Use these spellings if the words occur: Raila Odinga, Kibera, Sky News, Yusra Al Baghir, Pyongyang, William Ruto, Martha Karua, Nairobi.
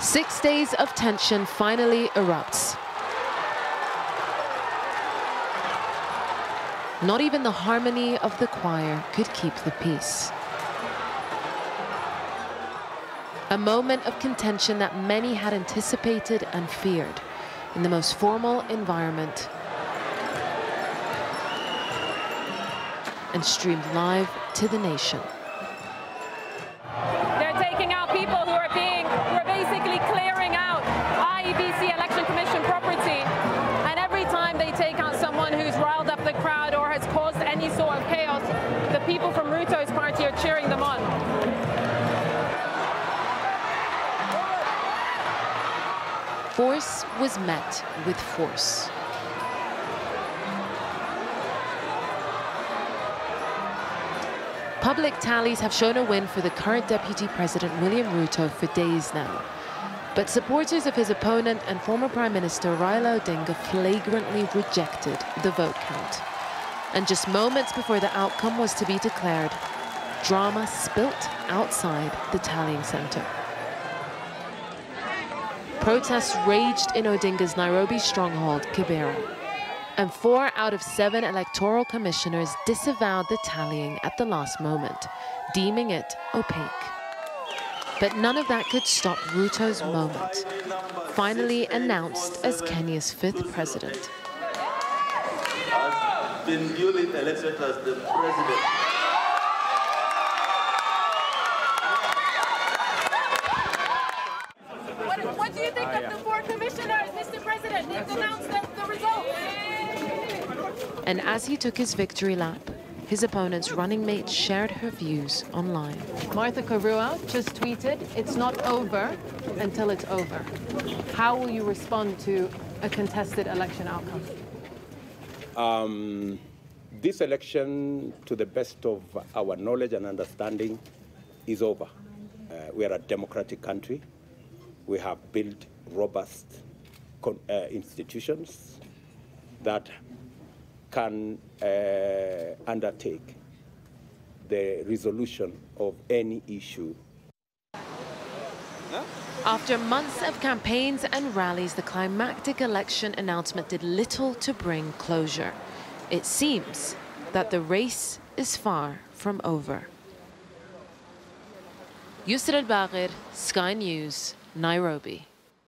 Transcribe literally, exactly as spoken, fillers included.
Six days of tension finally erupts. Not even the harmony of the choir could keep the peace. A moment of contention that many had anticipated and feared in the most formal environment, and streamed live to the nation. People from Ruto's party are cheering them on. Force was met with force. Public tallies have shown a win for the current Deputy President William Ruto for days now. But supporters of his opponent and former Prime Minister Raila Odinga flagrantly rejected the vote count. And just moments before the outcome was to be declared, drama spilt outside the tallying center. Protests raged in Odinga's Nairobi stronghold, Kibera, and four out of seven electoral commissioners disavowed the tallying at the last moment, deeming it opaque. But none of that could stop Ruto's moment, finally announced as Kenya's fifth president. Been duly elected as the president. What, what do you think uh, yeah. of the four commissioners, Mister President? They've announced the, the results. And as he took his victory lap, his opponent's running mate shared her views online. Martha Karua just tweeted, "It's not over until it's over." How will you respond to a contested election outcome? Um, this election, to the best of our knowledge and understanding, is over. Uh, we are a democratic country. We have built robust con uh, institutions that can uh, undertake the resolution of any issue. After months of campaigns and rallies, the climactic election announcement did little to bring closure. It seems that the race is far from over. Yusra Al Baghir, Sky News, Nairobi.